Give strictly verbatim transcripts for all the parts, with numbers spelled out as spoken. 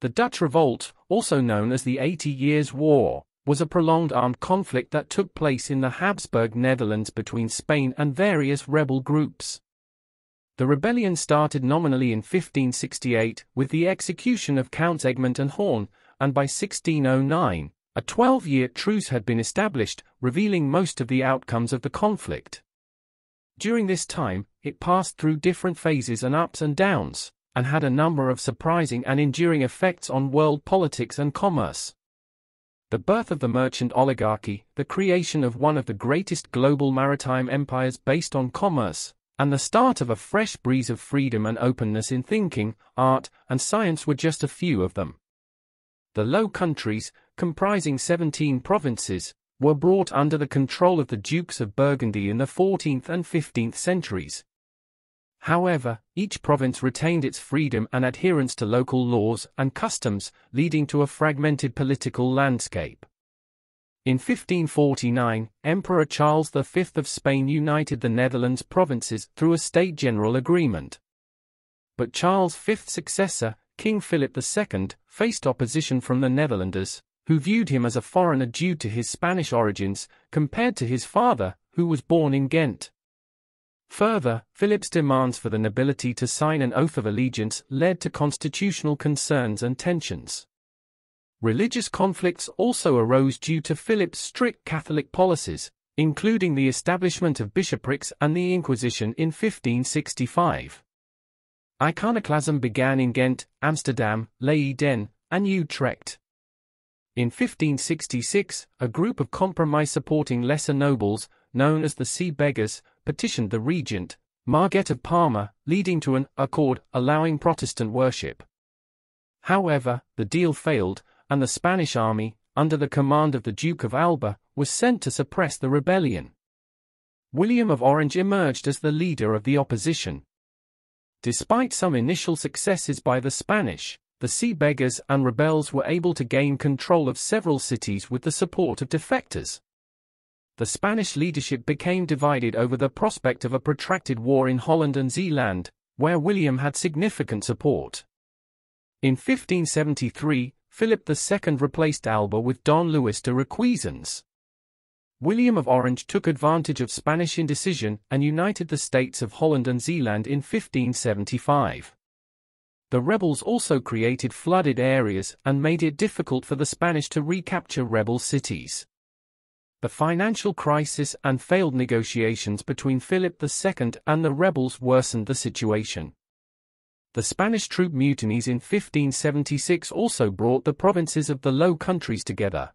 The Dutch Revolt, also known as the Eighty Years' War, was a prolonged armed conflict that took place in the Habsburg Netherlands between Spain and various rebel groups. The rebellion started nominally in fifteen sixty-eight with the execution of Counts Egmont and Horn, and by sixteen oh nine, a twelve-year truce had been established, revealing most of the outcomes of the conflict. During this time, it passed through different phases and ups and downs, and had a number of surprising and enduring effects on world politics and commerce. The birth of the merchant oligarchy, the creation of one of the greatest global maritime empires based on commerce, and the start of a fresh breeze of freedom and openness in thinking, art, and science were just a few of them. The Low Countries, comprising seventeen provinces, were brought under the control of the Dukes of Burgundy in the fourteenth and fifteenth centuries. However, each province retained its freedom and adherence to local laws and customs, leading to a fragmented political landscape. In fifteen forty-nine, Emperor Charles the Fifth of Spain united the Netherlands provinces through a state general agreement. But Charles the Fifth's successor, King Philip the Second, faced opposition from the Netherlanders, who viewed him as a foreigner due to his Spanish origins, compared to his father, who was born in Ghent. Further, Philip's demands for the nobility to sign an oath of allegiance led to constitutional concerns and tensions. Religious conflicts also arose due to Philip's strict Catholic policies, including the establishment of bishoprics and the Inquisition in fifteen sixty-five. Iconoclasm began in Ghent, Amsterdam, Leiden, and Utrecht. In fifteen sixty-six, a group of compromise-supporting lesser nobles, known as the Sea Beggars, petitioned the regent, Margaret of Parma, leading to an accord allowing Protestant worship. However, the deal failed, and the Spanish army, under the command of the Duke of Alba, was sent to suppress the rebellion. William of Orange emerged as the leader of the opposition. Despite some initial successes by the Spanish, the Sea Beggars and rebels were able to gain control of several cities with the support of defectors. The Spanish leadership became divided over the prospect of a protracted war in Holland and Zeeland, where William had significant support. In fifteen seventy-three, Philip the Second replaced Alba with Don Luis de Requesens. William of Orange took advantage of Spanish indecision and united the states of Holland and Zeeland in fifteen seventy-five. The rebels also created flooded areas and made it difficult for the Spanish to recapture rebel cities. The financial crisis and failed negotiations between Philip the Second and the rebels worsened the situation. The Spanish troop mutinies in fifteen seventy-six also brought the provinces of the Low Countries together.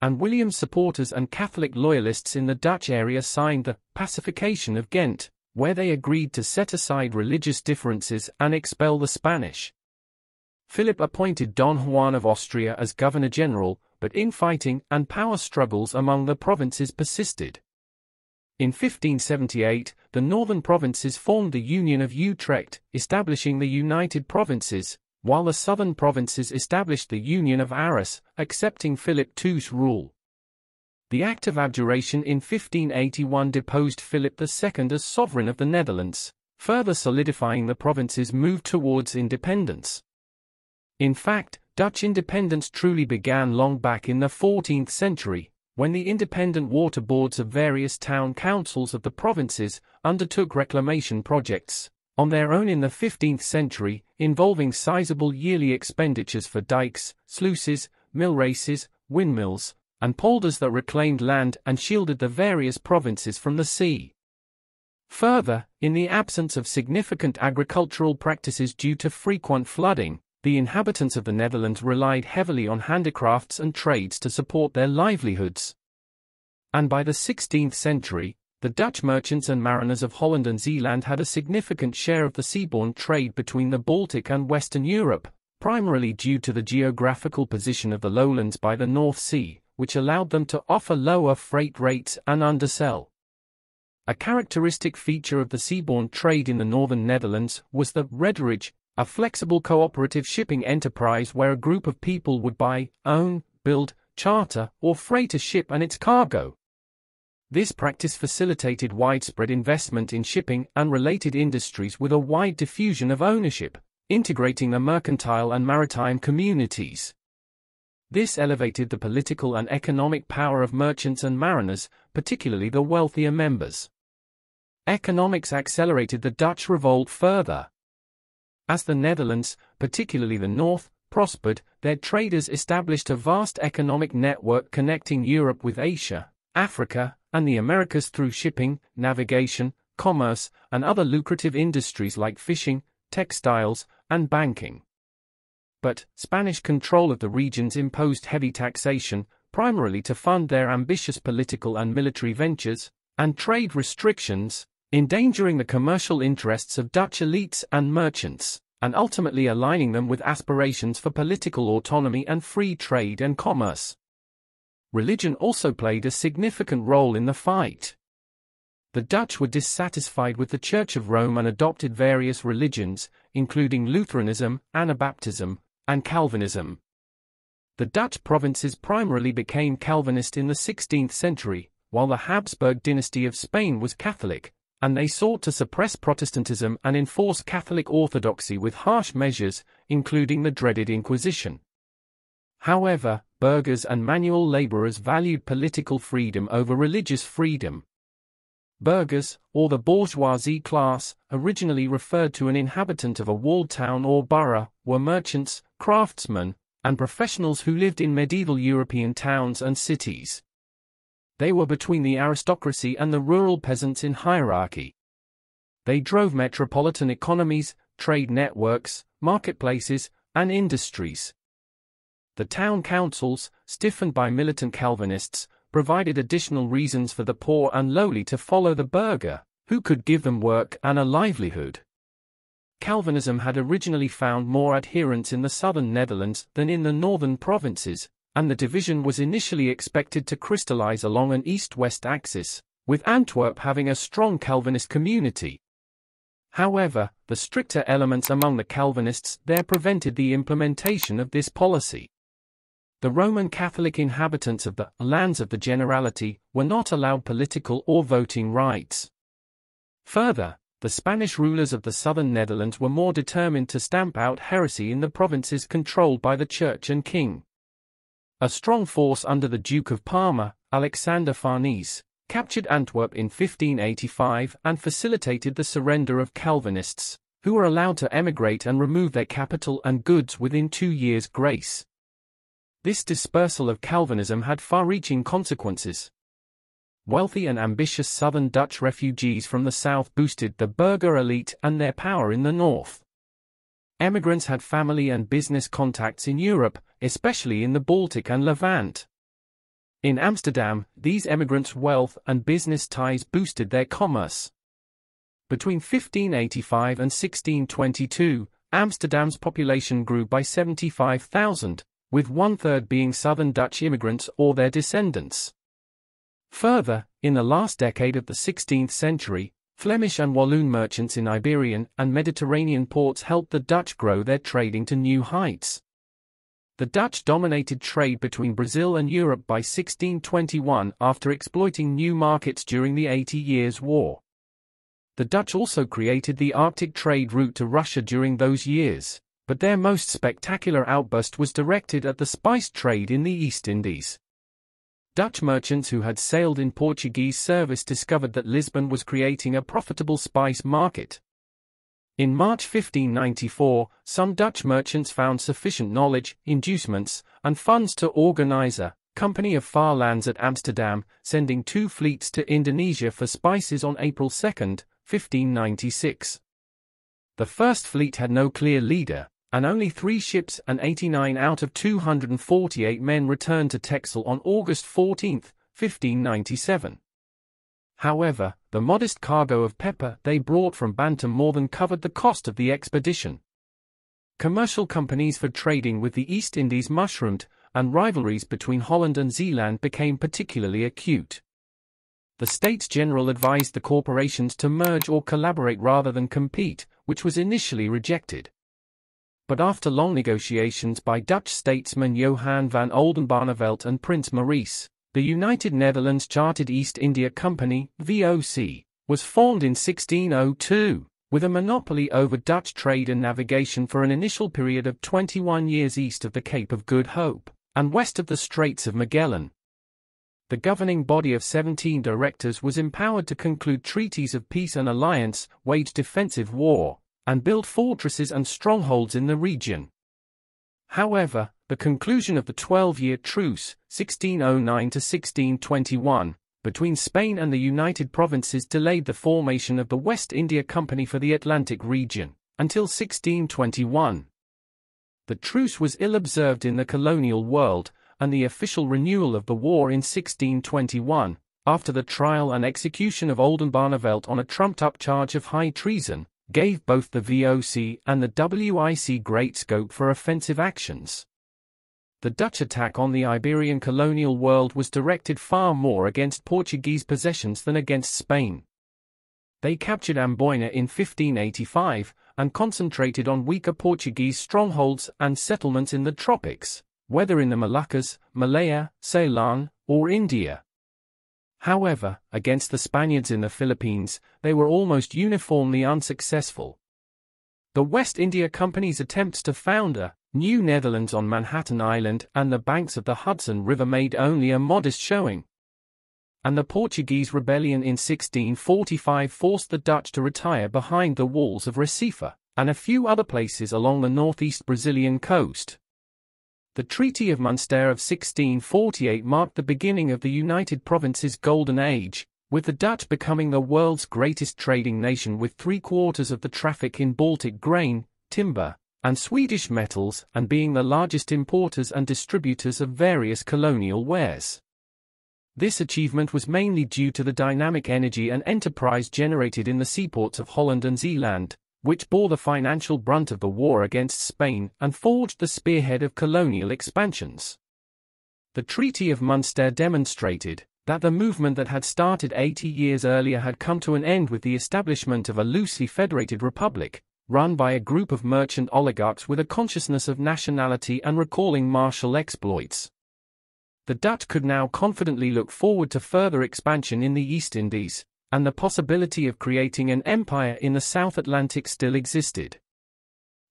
And William's supporters and Catholic loyalists in the Dutch area signed the Pacification of Ghent, where they agreed to set aside religious differences and expel the Spanish. Philip appointed Don Juan of Austria as governor-general, but infighting and power struggles among the provinces persisted. In fifteen seventy-eight, the northern provinces formed the Union of Utrecht, establishing the United Provinces, while the southern provinces established the Union of Arras, accepting Philip the Second's rule. The Act of Abjuration in fifteen eighty-one deposed Philip the Second as sovereign of the Netherlands, further solidifying the province's move towards independence. In fact, Dutch independence truly began long back in the fourteenth century, when the independent water boards of various town councils of the provinces undertook reclamation projects on their own in the fifteenth century, involving sizable yearly expenditures for dikes, sluices, mill races, windmills, and polders that reclaimed land and shielded the various provinces from the sea. Further, in the absence of significant agricultural practices due to frequent flooding, the inhabitants of the Netherlands relied heavily on handicrafts and trades to support their livelihoods. And by the sixteenth century, the Dutch merchants and mariners of Holland and Zeeland had a significant share of the seaborne trade between the Baltic and Western Europe, primarily due to the geographical position of the lowlands by the North Sea, which allowed them to offer lower freight rates and undersell. A characteristic feature of the seaborne trade in the northern Netherlands was the redderage, a flexible cooperative shipping enterprise where a group of people would buy, own, build, charter, or freight a ship and its cargo. This practice facilitated widespread investment in shipping and related industries with a wide diffusion of ownership, integrating the mercantile and maritime communities. This elevated the political and economic power of merchants and mariners, particularly the wealthier members. Economics accelerated the Dutch Revolt further. As the Netherlands, particularly the north, prospered, their traders established a vast economic network connecting Europe with Asia, Africa, and the Americas through shipping, navigation, commerce, and other lucrative industries like fishing, textiles, and banking. But Spanish control of the regions imposed heavy taxation, primarily to fund their ambitious political and military ventures, and trade restrictions, endangering the commercial interests of Dutch elites and merchants, and ultimately aligning them with aspirations for political autonomy and free trade and commerce. Religion also played a significant role in the fight. The Dutch were dissatisfied with the Church of Rome and adopted various religions, including Lutheranism, Anabaptism, and Calvinism. The Dutch provinces primarily became Calvinist in the sixteenth century, while the Habsburg dynasty of Spain was Catholic, and they sought to suppress Protestantism and enforce Catholic orthodoxy with harsh measures, including the dreaded Inquisition. However, burghers and manual laborers valued political freedom over religious freedom. Burghers, or the bourgeoisie class, originally referred to an inhabitant of a walled town or borough, were merchants, craftsmen, and professionals who lived in medieval European towns and cities. They were between the aristocracy and the rural peasants in hierarchy. They drove metropolitan economies, trade networks, marketplaces, and industries. The town councils, stiffened by militant Calvinists, provided additional reasons for the poor and lowly to follow the burgher, who could give them work and a livelihood. Calvinism had originally found more adherents in the southern Netherlands than in the northern provinces, and the division was initially expected to crystallize along an east-west axis, with Antwerp having a strong Calvinist community. However, the stricter elements among the Calvinists there prevented the implementation of this policy. The Roman Catholic inhabitants of the lands of the Generality were not allowed political or voting rights. Further, the Spanish rulers of the southern Netherlands were more determined to stamp out heresy in the provinces controlled by the church and king. A strong force under the Duke of Parma, Alexander Farnese, captured Antwerp in fifteen eighty-five and facilitated the surrender of Calvinists, who were allowed to emigrate and remove their capital and goods within two years' grace. This dispersal of Calvinism had far-reaching consequences. Wealthy and ambitious southern Dutch refugees from the south boosted the burgher elite and their power in the north. Emigrants had family and business contacts in Europe, especially in the Baltic and Levant. In Amsterdam, these emigrants' wealth and business ties boosted their commerce. Between fifteen eighty-five and sixteen twenty-two, Amsterdam's population grew by seventy-five thousand. With one-third being southern Dutch immigrants or their descendants. Further, in the last decade of the sixteenth century, Flemish and Walloon merchants in Iberian and Mediterranean ports helped the Dutch grow their trading to new heights. The Dutch dominated trade between Brazil and Europe by sixteen twenty-one after exploiting new markets during the Eighty Years' War. The Dutch also created the Arctic trade route to Russia during those years. But their most spectacular outburst was directed at the spice trade in the East Indies. Dutch merchants who had sailed in Portuguese service discovered that Lisbon was creating a profitable spice market. In March fifteen ninety-four, some Dutch merchants found sufficient knowledge, inducements, and funds to organize a company of far lands at Amsterdam, sending two fleets to Indonesia for spices on April second, fifteen ninety-six. The first fleet had no clear leader, and only three ships and eighty-nine out of two hundred forty-eight men returned to Texel on August fourteenth, fifteen ninety-seven. However, the modest cargo of pepper they brought from Bantam more than covered the cost of the expedition. Commercial companies for trading with the East Indies mushroomed, and rivalries between Holland and Zeeland became particularly acute. The States General advised the corporations to merge or collaborate rather than compete, which was initially rejected. But after long negotiations by Dutch statesmen Johan van Oldenbarnevelt and Prince Maurice, the United Netherlands Chartered East India Company, V O C, was formed in sixteen oh two, with a monopoly over Dutch trade and navigation for an initial period of twenty-one years east of the Cape of Good Hope and west of the Straits of Magellan. The governing body of seventeen directors was empowered to conclude treaties of peace and alliance, wage defensive war, and build fortresses and strongholds in the region. However, the conclusion of the twelve-year truce, sixteen oh nine to sixteen twenty-one, between Spain and the United Provinces delayed the formation of the West India Company for the Atlantic region, until sixteen twenty-one. The truce was ill-observed in the colonial world, and the official renewal of the war in sixteen twenty-one, after the trial and execution of Oldenbarnevelt on a trumped-up charge of high treason, gave both the V O C and the W I C great scope for offensive actions. The Dutch attack on the Iberian colonial world was directed far more against Portuguese possessions than against Spain. They captured Amboina in fifteen eighty-five and concentrated on weaker Portuguese strongholds and settlements in the tropics, whether in the Moluccas, Malaya, Ceylon, or India. However, against the Spaniards in the Philippines, they were almost uniformly unsuccessful. The West India Company's attempts to found a New Netherlands on Manhattan Island and the banks of the Hudson River made only a modest showing. And the Portuguese rebellion in sixteen forty-five forced the Dutch to retire behind the walls of Recife, and a few other places along the northeast Brazilian coast. The Treaty of Münster of sixteen forty-eight marked the beginning of the United Provinces' Golden Age, with the Dutch becoming the world's greatest trading nation with three-quarters of the traffic in Baltic grain, timber, and Swedish metals, and being the largest importers and distributors of various colonial wares. This achievement was mainly due to the dynamic energy and enterprise generated in the seaports of Holland and Zeeland, which bore the financial brunt of the war against Spain and forged the spearhead of colonial expansions. The Treaty of Münster demonstrated that the movement that had started eighty years earlier had come to an end with the establishment of a loosely federated republic, run by a group of merchant oligarchs with a consciousness of nationality and recalling martial exploits. The Dutch could now confidently look forward to further expansion in the East Indies, and the possibility of creating an empire in the South Atlantic still existed.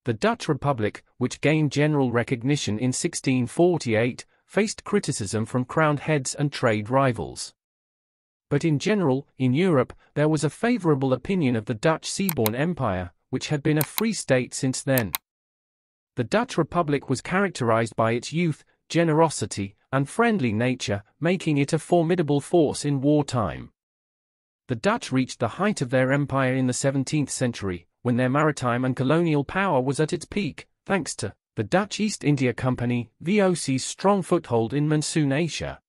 The Dutch Republic, which gained general recognition in sixteen forty-eight, faced criticism from crowned heads and trade rivals. But in general, in Europe, there was a favorable opinion of the Dutch seaborne empire, which had been a free state since then. The Dutch Republic was characterized by its youth, generosity, and friendly nature, making it a formidable force in wartime. The Dutch reached the height of their empire in the seventeenth century, when their maritime and colonial power was at its peak, thanks to the Dutch East India Company, V O C's strong foothold in monsoon Asia.